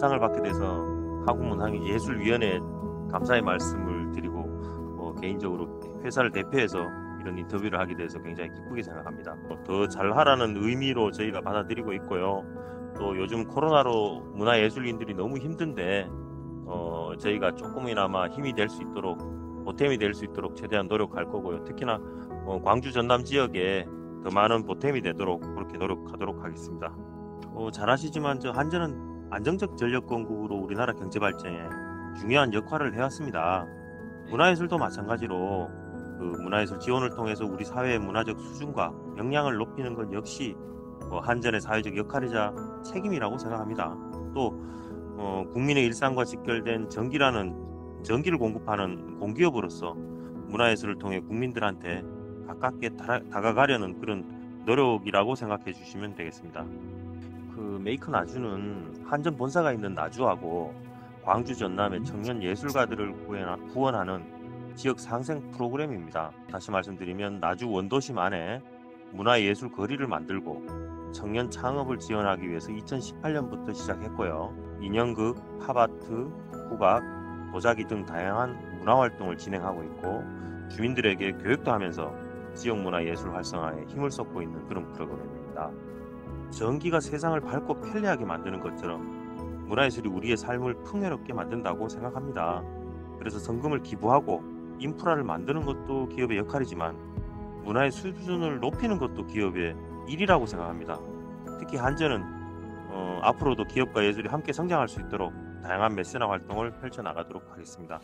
상을 받게 돼서 한국문화예술위원회 감사의 말씀을 드리고 개인적으로 회사를 대표해서 이런 인터뷰를 하게 돼서 굉장히 기쁘게 생각합니다. 더 잘하라는 의미로 저희가 받아들이고 있고요. 또 요즘 코로나로 문화예술인들이 너무 힘든데 저희가 조금이나마 힘이 될 수 있도록, 보탬이 될 수 있도록 최대한 노력할 거고요. 특히나 광주 전남 지역에 더 많은 보탬이 되도록 그렇게 노력하도록 하겠습니다. 잘 아시지만 한전은 안정적 전력공급으로 우리나라 경제 발전에 중요한 역할을 해왔습니다. 문화예술도 마찬가지로 문화예술 지원을 통해서 우리 사회의 문화적 수준과 역량을 높이는 건 역시 한전의 사회적 역할이자 책임이라고 생각합니다. 또 국민의 일상과 직결된 전기를 공급하는 공기업으로서 문화예술을 통해 국민들한테 가깝게 다가가려는 그런 노력이라고 생각해 주시면 되겠습니다. 메이컨 나주는 한전 본사가 있는 나주하고 광주 전남의 청년 예술가들을 구원하는 지역 상생 프로그램입니다. 다시 말씀드리면 나주 원도심 안에 문화예술 거리를 만들고 청년 창업을 지원하기 위해서 2018년부터 시작했고요. 인형극, 팝아트, 국악, 도자기 등 다양한 문화활동을 진행하고 있고 주민들에게 교육도 하면서 지역문화예술 활성화에 힘을 쏟고 있는 그런 프로그램입니다. 전기가 세상을 밝고 편리하게 만드는 것처럼 문화예술이 우리의 삶을 풍요롭게 만든다고 생각합니다. 그래서 성금을 기부하고 인프라를 만드는 것도 기업의 역할이지만 문화의 수준을 높이는 것도 기업의 일이라고 생각합니다. 특히 한전은 앞으로도 기업과 예술이 함께 성장할 수 있도록 다양한 메세나 활동을 펼쳐나가도록 하겠습니다.